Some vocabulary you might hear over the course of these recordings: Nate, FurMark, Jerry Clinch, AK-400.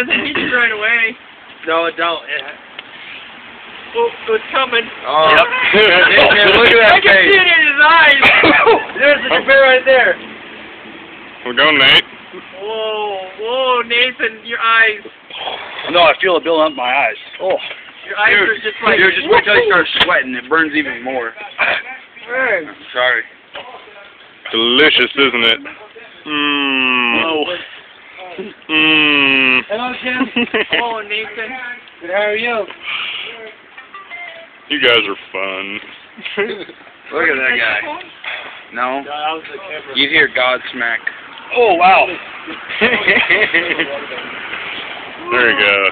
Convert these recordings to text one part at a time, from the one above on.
Doesn't hit you right away. No, it don't. Oh, it's coming. Oh, yep. Dude, look at that face. I can see it in his eyes. There's the bear right there. We're going, Nate. Whoa, whoa, Nathan, your eyes. No, I feel it building up my eyes. Oh. Your eyes are just like... Dude, just wait till you start sweating. It burns even more. I'm sorry. Delicious, isn't it? Mmm. Oh. Mmm. Hello, Jim. Hello, Nathan. Good, how are you? You guys are fun. Look at that guy. No? You hear Godsmack. Oh, wow. There you go.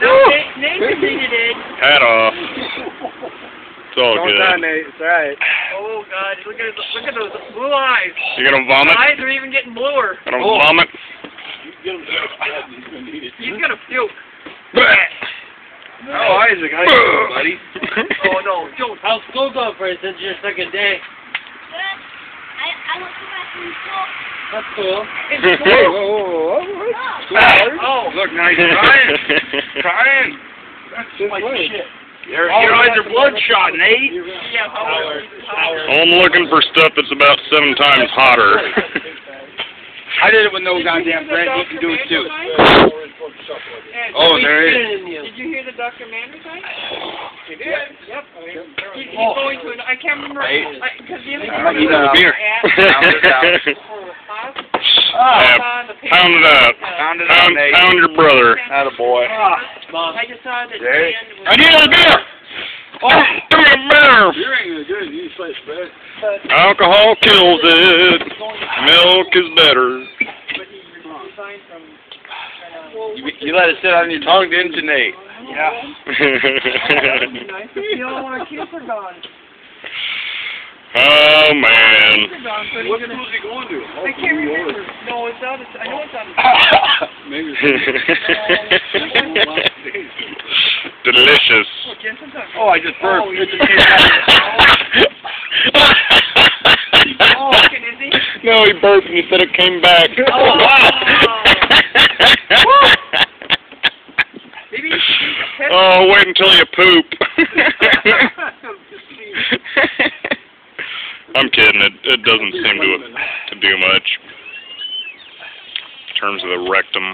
No, Nathan needed it. Hat off. It's all good. Don't die, Nate. It's all right. Oh, God. Look at those blue eyes. You're going to vomit? My eyes are even getting bluer. I'm going to vomit. He's going to puke. Oh, Isaac, how you doing, buddy? Oh, no, don't. How's school going for you since your second day? Good. I went to my school. That's cool. It's cool. Oh, look, now he's crying. Crying. That's my shit. Your eyes are bloodshot, Nate. Yeah, I'm looking for stuff that's about 7 times hotter. I did it with no goddamn friend. You can do it too. Oh, there it is. Did you hear the Dr. Manderson? He did. Yep. He's going to an, I can't remember. Because the other he's on the beer. Pound it up. Pound it up. Pound your brother. Atta boy. I just saw that. I need a beer. Oh, give me a beer. Beer ain't good. You slice bread. Alcohol kills it. Milk is better. You let it sit on your tongue, didn't you, Nate? Yeah. You don't want to kiss her gone. Oh, man. What school is he going to? I can't remember. No, it's out of... I know it's out of... Maybe it's... Delicious. Oh, I just burped. Oh, is he? No, he burped and he said it came back. Oh, wow. Oh, wait until you poop. I'm kidding. It doesn't seem to do much in terms of the rectum.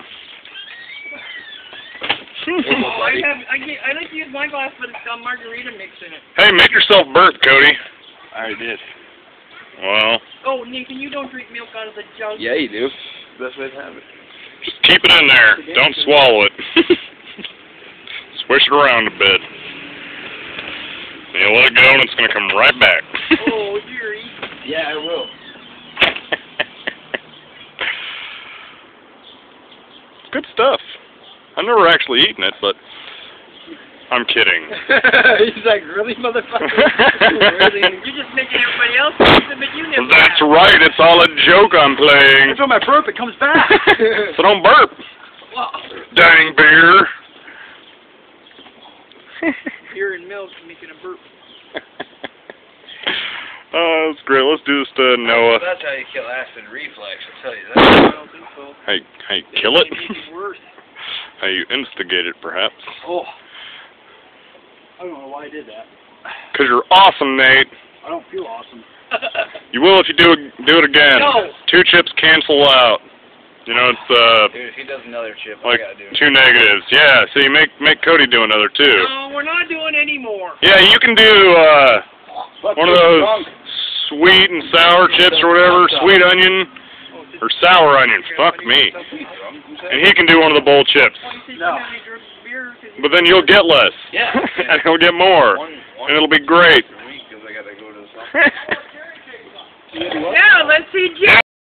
Oh, I like to use my glass, but it's got margarita mixed in it. Hey, make yourself burp, Cody. I already did. Well. Oh, Nathan, you don't drink milk out of the jug. Yeah, you do. Best way to have it. Just keep it in there. Don't swallow it. Swish it around a bit. You let it go, and it's gonna come right back. Oh, Jerry. Yeah, I will. Good stuff. I've never actually eaten it, but I'm kidding. He's like, really, motherfucker? Really? You're just making everybody else eat it, but you never That's have. Right. It's all a joke I'm playing. Every time I burp, it comes back. So don't burp. Well, dang beer. Beer and milk making a burp. Oh, that's great. Let's do this to Noah. That's how you kill acid reflux, I'll tell you that. I don't think so. How you kill it? How you instigate it, perhaps. Oh. I don't know why I did that. Because you're awesome, Nate. I don't feel awesome. You will if you do it again. No. 2 chips cancel out. You know, it's, Dude, if he does another chip, like I gotta do it. 2 negatives. Yeah, so you make Cody do another, too. No, we're not doing any more. Yeah, you can do, one of those sweet and sour chips or whatever, sweet onion, or sour onions. Fuck me. And he can do one of the bowl chips. No. But then you'll get less. Yeah. And he'll get more. And it'll be great. Yeah, let's see Jerry.